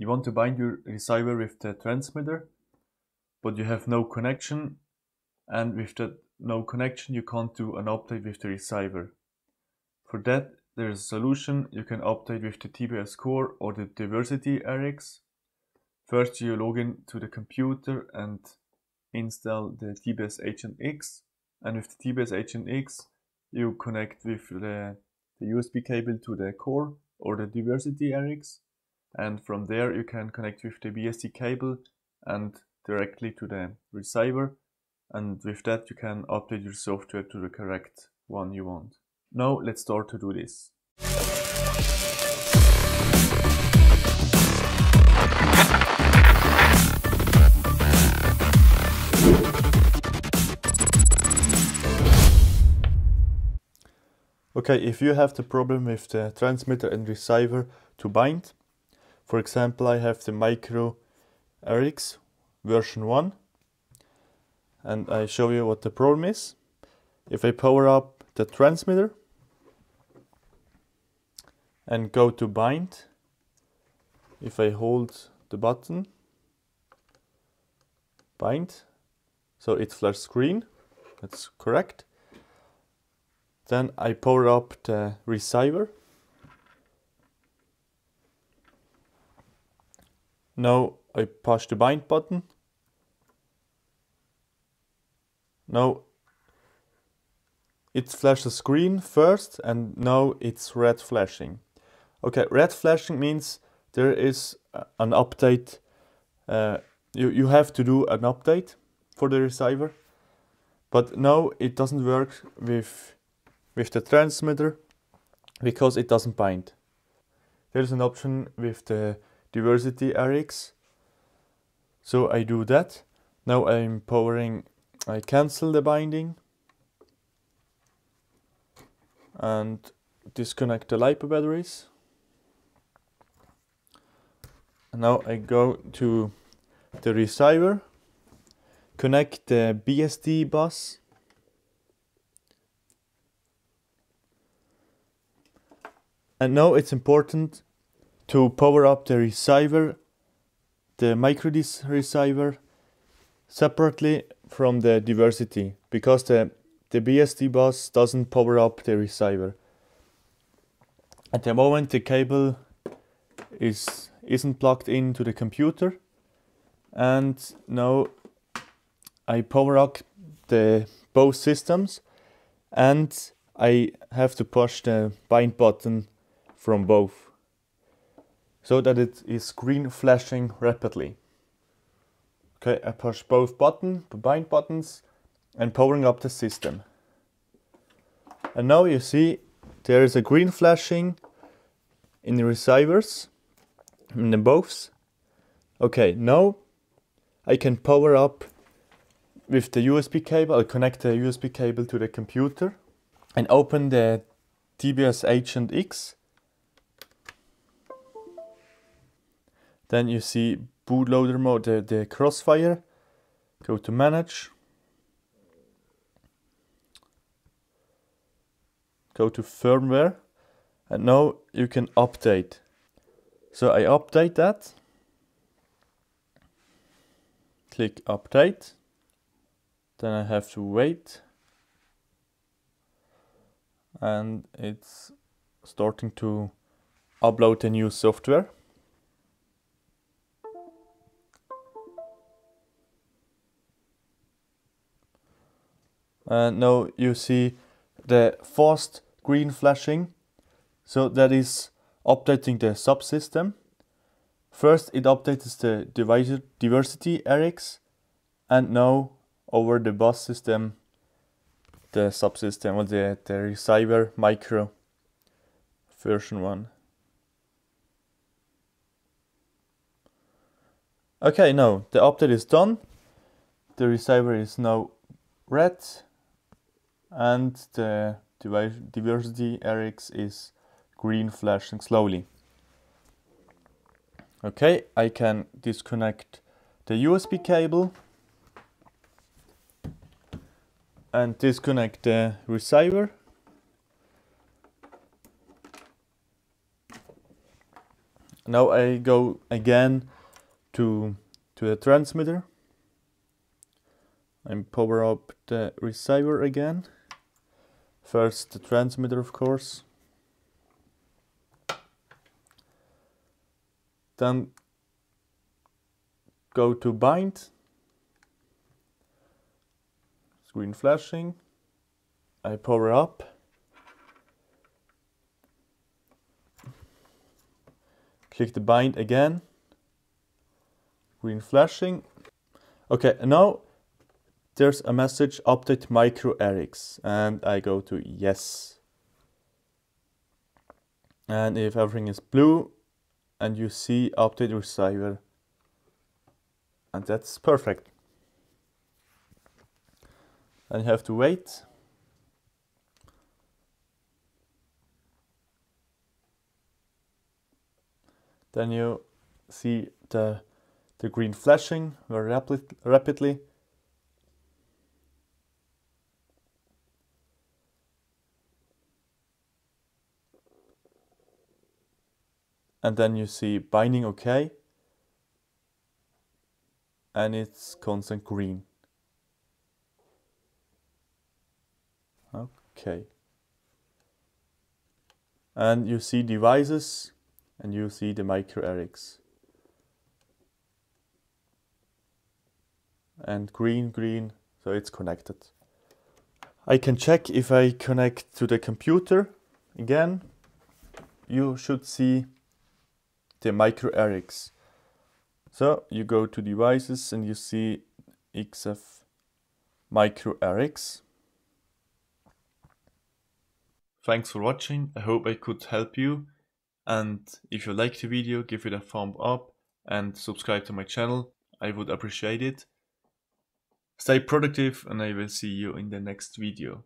You want to bind your receiver with the transmitter, but you have no connection, and with that no connection you can't do an update with the receiver. For that, there is a solution. You can update with the TBS Core or the Diversity Rx. First you log in to the computer and install the TBS Agent X, and with the TBS Agent X you connect with the USB cable to the Core or the Diversity Rx, and from there you can connect with the BST cable and directly to the receiver, and with that you can update your software to the correct one you want. Now let's start to do this. Okay, if you have the problem with the transmitter and receiver to bind, for example I have the Micro Rx version 1, and I show you what the problem is. If I power up the transmitter and go to bind, if I hold the button, bind, so it flashes green, that's correct. Then I power up the receiver. Now I push the bind button. Now it flashes green first, and now it's red flashing. Okay, red flashing means there is an update. You have to do an update for the receiver. But now it doesn't work with the transmitter because it doesn't bind. There's an option with the Diversity Rx, so I do that. Now I'm powering, I cancel the binding and disconnect the LiPo batteries. And now I go to the receiver, connect the BST bus, and now it's important to power up the receiver, the micro receiver, separately from the diversity, because the BST bus doesn't power up the receiver. At the moment the cable isn't plugged into the computer, and now I power up both systems, and I have to push the bind button from both, so that it is green flashing rapidly. Okay, I push both bind buttons and powering up the system. And now you see there is a green flashing in the receivers, in the both. Okay, now I can power up with the USB cable. I'll connect the USB cable to the computer and open the TBS Agent X. Then you see bootloader mode, the Crossfire. Go to manage. Go to firmware. And now you can update. So I update that. Click update. Then I have to wait. And it's starting to upload the new software. And now you see the fast green flashing, so that is updating the subsystem. First it updates the Diversity Rx, and now over the bus system, the subsystem, or the receiver Micro version 1. Okay, now the update is done. The receiver is now red, and the Diversity Rx is green flashing slowly. Okay, I can disconnect the USB cable and disconnect the receiver. Now I go again to the transmitter. I power up the receiver again. First the transmitter, of course. Then go to bind, screen flashing, I power up, click the bind again, green flashing. Okay, now there's a message, update Micro Rx, and I go to yes. And if everything is blue, and you see update receiver, and that's perfect. And you have to wait. Then you see the green flashing very rapidly. And then you see binding OK, and it's constant green. OK. And you see devices, and you see the Micro Rx. And green, green, so it's connected. I can check if I connect to the computer again. You should see the Micro Rx. So you go to devices and you see XF Micro Rx. Thanks for watching. I hope I could help you. And if you like the video, give it a thumb up and subscribe to my channel. I would appreciate it. Stay productive, and I will see you in the next video.